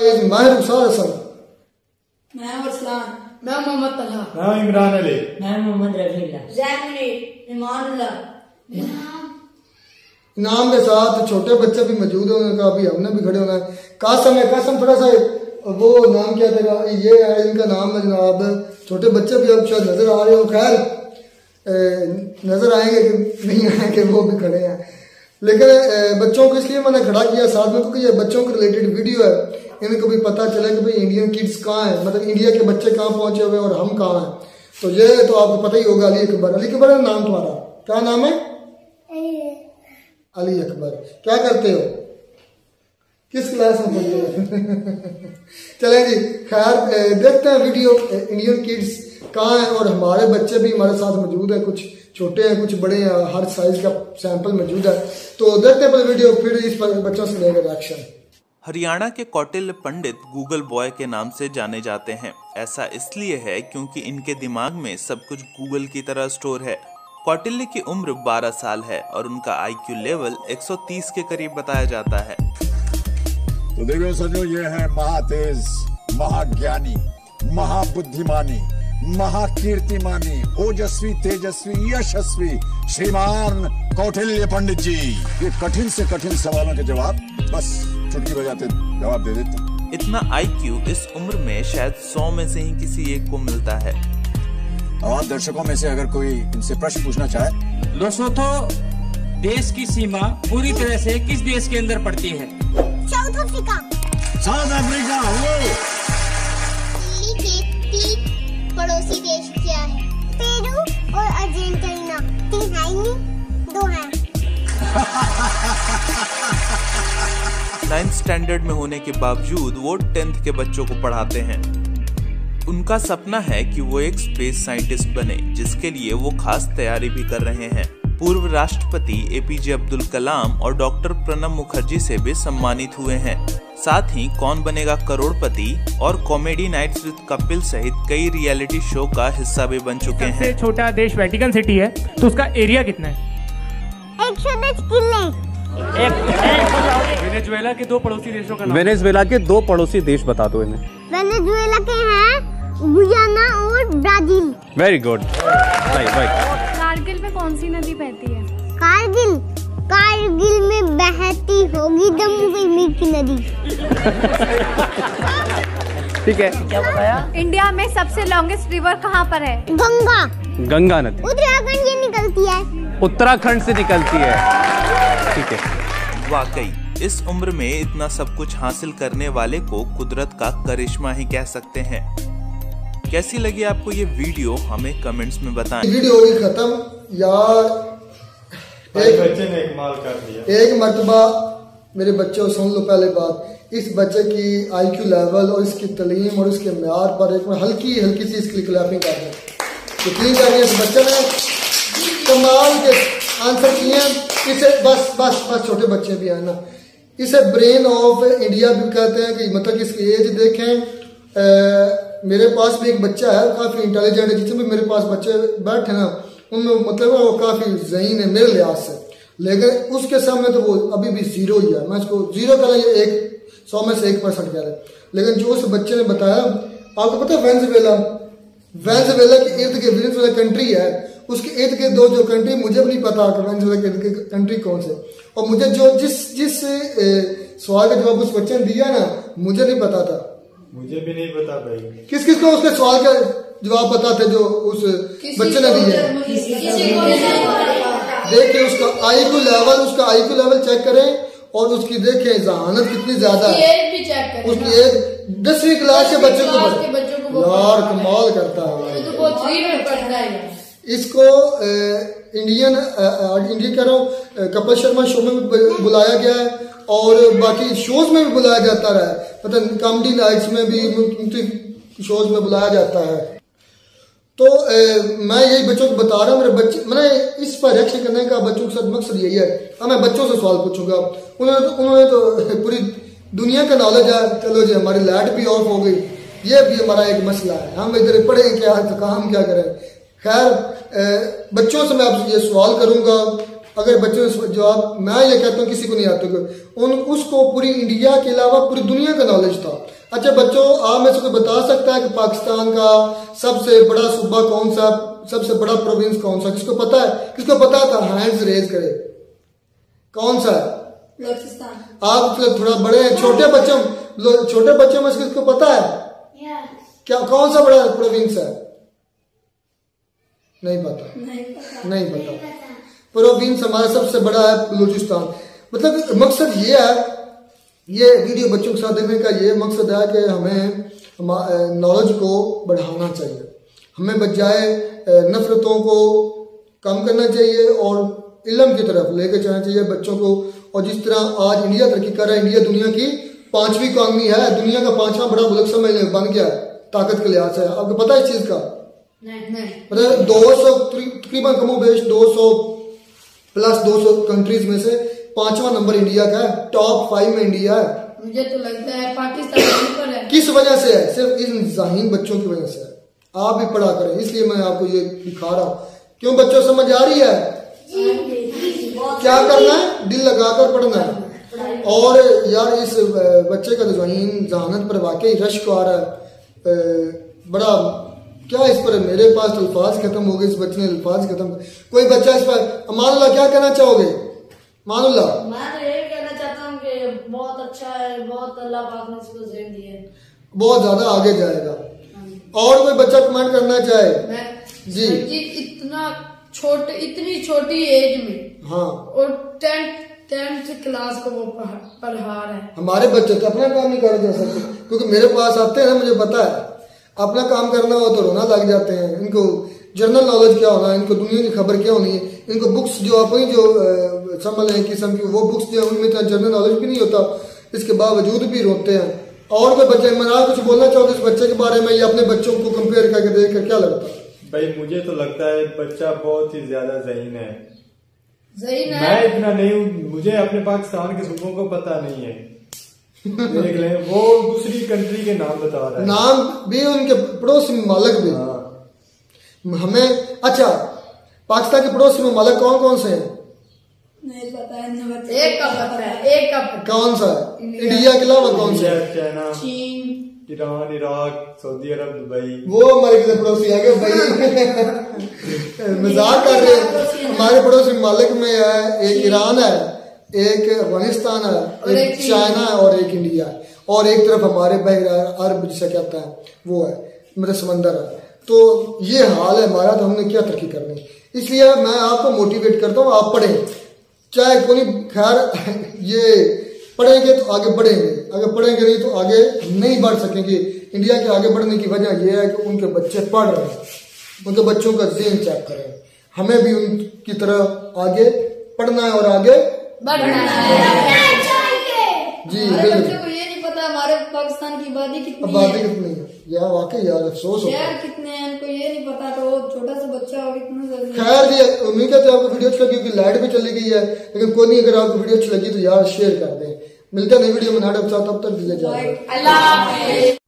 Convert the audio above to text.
मैं मोहम्मद तलहा, मैं इमरान अली, मैं मोहम्मद रफीला, इनाम के साथ छोटे बच्चे भी मौजूद होने का भी हमने भी खड़े होना है। कासम है, कासम थोड़ा सा वो नाम क्या था ये है, इनका नाम है जनाब। छोटे बच्चे भी अब शायद नजर आ रहे हो, खैर नजर आएंगे कि नहीं आएंगे वो भी खड़े हैं, लेकिन बच्चों को इसलिए मैंने खड़ा किया साथ में क्योंकि ये बच्चों के रिलेटेड वीडियो है, इनको भी पता चले कि भाई इंडियन किड्स कहाँ हैं, मतलब इंडिया के बच्चे कहाँ पहुंचे हुए और हम कहाँ हैं। तो ये तो आपको पता ही होगा अली अकबर, अली अकबर है नाम तुम्हारा, क्या नाम है? अली अकबर। क्या करते हो, किस क्लास में पढ़ते हो? चले जी, खैर देखते हैं वीडियो इंडियन किड्स कहाँ हैं और हमारे बच्चे भी हमारे साथ मौजूद है, कुछ छोटे हैं कुछ बड़े हैं, हर साइज का सैंपल मौजूद है। तो देखते हैं वीडियो, फिर इस पर बच्चों से लेकर एक्शन। हरियाणा के कौटिल्य पंडित गूगल बॉय के नाम से जाने जाते हैं, ऐसा इसलिए है क्योंकि इनके दिमाग में सब कुछ गूगल की तरह स्टोर है। कौटिल्य की उम्र 12 साल है और उनका आईक्यू लेवल 130 के करीब बताया जाता है। तो देखो सजो, ये है महातेज, महाज्ञानी, महाबुद्धिमानी, महाकीर्तिमानी, ओजस्वी, तेजस्वी, यशस्वी श्रीमान कौटिल्य पंडित जी। ये कठिन से कठिन सवालों के जवाब बस चुटकी बजाते जवाब दे देते। इतना आईक्यू इस उम्र में शायद 100 में से ही किसी एक को मिलता है। और दर्शकों में से अगर कोई इनसे प्रश्न पूछना चाहे, लेसोथो देश की सीमा पूरी तरह से किस देश के अंदर पड़ती है? South Africa. साउथ अफ्रीका पड़ोसी देश क्या है? पेरू और अर्जेंटीना। तीन है नहीं, दो है। 9th स्टैंडर्ड में होने के बावजूद वो 10th के बच्चों को पढ़ाते हैं। उनका सपना है कि वो एक स्पेस साइंटिस्ट बने, जिसके लिए वो खास तैयारी भी कर रहे हैं। पूर्व राष्ट्रपति APJ अब्दुल कलाम और डॉक्टर प्रणब मुखर्जी से भी सम्मानित हुए हैं। साथ ही कौन बनेगा करोड़पति और कॉमेडी नाइट विद कपिल सहित कई रियलिटी शो का हिस्सा भी बन चुके हैं। सबसे छोटा देश वेटिकन सिटी है, तो उसका एरिया कितना है? 110 किलोमीटर। वेनेजुएला के दो पड़ोसी देशों का नाम। वेनेजुएला के दो पड़ोसी देश बता दो इन्हें। वेनेजुएला के हैं गुयाना और ब्राजील। Very good. कारगिल में कौन सी नदी बहती है? कारगिल, कारगिल में बहती होगी जम्मू कश्मीर की नदी। ठीक है, क्या बताया? इंडिया में सबसे लॉन्गेस्ट रिवर कहाँ पर है? गंगा। गंगा नदी उत्तराखंड से निकलती है। उत्तराखंड से निकलती है, ठीक है। वाकई इस उम्र में इतना सब कुछ हासिल करने वाले को कुदरत का करिश्मा ही कह सकते हैं। कैसी लगी आपको ये वीडियो, हमें कमेंट्स में बताएं। वीडियो ही खत्म यार, एक बच्चे ने कमाल कर दिया। एक मर्तबा मेरे बच्चों सुन लो पहले बात, इस बच्चे की आईक्यू लेवल और इसकी तलीम और इसके म्यार पर एक हल्की हल्की सी इसकी क्लैपिंग कर रहे हैं। इस बच्चे ने कमाल के आंसर किए। इसे बस बस बस छोटे बच्चे भी है ना, इसे ब्रेन ऑफ इंडिया भी कहते हैं कि मतलब इसकी एज देखें। मेरे पास भी एक बच्चा है काफ़ी इंटेलिजेंट है, जितने भी मेरे पास बच्चे बैठे ना उनमें मतलब वो काफ़ी जहीन है मेरे लिहाज से, लेकिन उसके सामने तो वो अभी भी जीरो ही है। मैं इसको जीरो कह रहा, ये 100 में से 1% कह रहा है। लेकिन जो उस बच्चे ने बताया, आपको पता है वेनेजुएला, वेनेजुएला के इर्द गिर्द वेनेजुएला कंट्री है, उसके इर्द गिर्द दो जो कंट्री मुझे भी नहीं पता कि कंट्री कौन से, और मुझे जो जिस सवाल का जवाब उस बच्चे ने दिया ना मुझे नहीं पता था, मुझे भी नहीं पता भाई। किस किस को उसके सवाल का जवाब पता थे जो उस बच्चे ने दिया? देखिए उसका आईक्यू लेवल, उसका आईक्यू लेवल चेक करें और उसकी देखे जहानत कितनी ज्यादा है। उसकी एज 10वीं क्लास के बच्चों को यार कमाल करता है। इसको इंडियन कह रहा हूँ, कपिल शर्मा शो में भी बुलाया गया है और बाकी शोज में भी बुलाया जाता रहा है, मतलब कॉमेडी नाइट्स में भी शोज में बुलाया जाता है। तो मैं यही बच्चों को बता रहा हूँ, मेरे बच्चे मैंने इस पर रिएक्शन करने का बच्चों के साथ मकसद यही है। अब मैं बच्चों से सवाल पूछूंगा, उन्होंने तो पूरी दुनिया का नॉलेज है। चलो जी, हमारी लाइट भी ऑफ हो गई, ये भी हमारा एक मसला है, हम इधर पढ़े क्या तो हम क्या करें। खैर बच्चों से मैं आपसे ये सवाल करूंगा, अगर बच्चों ने जवाब, मैं ये कहता हूँ किसी को नहीं आता, उसको पूरी इंडिया के अलावा पूरी दुनिया का नॉलेज था। अच्छा बच्चों, आप में से कोई बता सकता है कि पाकिस्तान का सबसे बड़ा सूबा कौन सा, सबसे बड़ा प्रोविंस कौन सा, किसको पता है? किसको पता था? हैंड्स रेज करे। कौन सा? आप थोड़ा बड़े हैं, छोटे बच्चों में किसको पता है क्या कौन सा बड़ा प्रोविंस है? नहीं पता, नहीं पता। प्रोविंस हमारा सबसे बड़ा है बलूचिस्तान। मतलब मकसद ये है, ये वीडियो बच्चों के साथ देखने का ये मकसद है कि हमें नॉलेज को बढ़ाना चाहिए, हमें बजाय नफरतों को कम करना चाहिए और इल्म की तरफ लेकर जाना चाहिए बच्चों को। और जिस तरह आज इंडिया तरक्की कर रहा है, इंडिया दुनिया की 5वीं इकॉनमी है, दुनिया का 5वां बड़ा मुल्क समझ बन गया है ताकत के लिहाज से। आपको पता है इस चीज़ का? मतलब 200 तकरीबन कमो बेश 200 कंट्रीज में से 5वां नंबर इंडिया का है, टॉप 5 में इंडिया है। मुझे तो लगता है पाकिस्तान ऊपर है। किस वजह से है? सिर्फ इन ज़ाहिन बच्चों की वजह से है। आप भी पढ़ा करें, इसलिए मैं आपको ये दिखा रहा हूँ। क्यों बच्चों, समझ आ रही है? क्या करना है? दिल लगाकर पढ़ना है। और यार इस बच्चे का ज़ाहिन जहानत पर वाकई रश्क आ रहा है, बड़ा क्या इस पर मेरे पास अल्फाज खत्म हो गए, इस बच्चे ने अल्फाज खत्म। कोई बच्चा इस पर अमानुल्ला क्या कहना चाहोगे? मानुल्ला, मैं तो यही कहना चाहता हूँ कि बहुत अच्छा है, बहुत अल्लाह पाक ने इसको ज़ेहन दिया है, बहुत ज्यादा आगे जाएगा। और कोई बच्चा कमेंट करना चाहे? जी इतनी छोटी एज में, हाँ, और 10th क्लास को वो पढ़ा रहे हैं। हमारे बच्चे तो अपना काम नहीं कर जा सकते, क्योंकि मेरे पास आते हैं, मुझे पता है अपना काम करना हो तो रोना लग जाते हैं। इनको जनरल नॉलेज क्या होना है, इनको दुनिया की खबर क्या होनी है, इनको बुक्स जो अपनी जो समझ लें किस्म की वो बुक्स जो उनमें तो जनरल नॉलेज भी नहीं होता, इसके बावजूद भी रोते हैं। और कोई बच्चे मना कुछ बोलना चाहोगे इस बच्चे के बारे में या अपने बच्चों को कंपेयर करके देख कर क्या लगता है? भाई मुझे तो लगता है बच्चा बहुत ही ज्यादा ज़हीन है। मैं इतना नहीं हूँ, मुझे अपने पाकिस्तान के सूबों को पता नहीं है। देख लें, वो दूसरी कंट्री के नाम बता रहा है, नाम भी उनके पड़ोसी ममालिक भी। हाँ। हमें अच्छा, पाकिस्तान के पड़ोसी ममालिक कौन कौन से हैं? नहीं पता है, एक का पता है, एक का। कौन सा? इंडिया के अलावा कौन सा? चाइना, चीन, ईरान, इराक, सऊदी अरब, दुबई। वो हमारे किसी पड़ोसी आगे भाई मजाक कर रहे हैं। हमारे पड़ोसी ममालिक में है, एक ईरान है, एक अफगानिस्तान है, एक चाइना है और एक इंडिया है। और एक तरफ हमारे बहरा अरब जिसे कहता है वो है, मतलब समंदर है। तो ये हाल है हमारा, तो हमने क्या तरक्की करनी। इसलिए मैं आपको मोटिवेट करता हूँ, आप पढ़ें, चाहे कोई खैर ये पढ़ेंगे तो आगे बढ़ेंगे, अगर पढ़ेंगे नहीं तो आगे नहीं बढ़ सकेंगे। इंडिया के आगे बढ़ने की वजह यह है कि उनके बच्चे पढ़ रहे हैं, उनके बच्चों का ज़हन चेक करें। हमें भी उनकी तरह आगे पढ़ना है और आगे जी। बच्चों को ये नहीं पता हमारे पाकिस्तान की आबादी कितनी है। यार वाकई यार अफसोस होता है, कितने हैं इनको ये नहीं पता, तो छोटा सा बच्चा हो कितना। खैर ये उम्मीद है तो आपको वीडियो अच्छी लगी, क्योंकि लाइट भी चली गई है, लेकिन कोई नहीं, अगर आपको वीडियो अच्छी लगी तो यार शेयर कर दें। मिलते हैं नई वीडियो में, तब तक दीजिए जाए।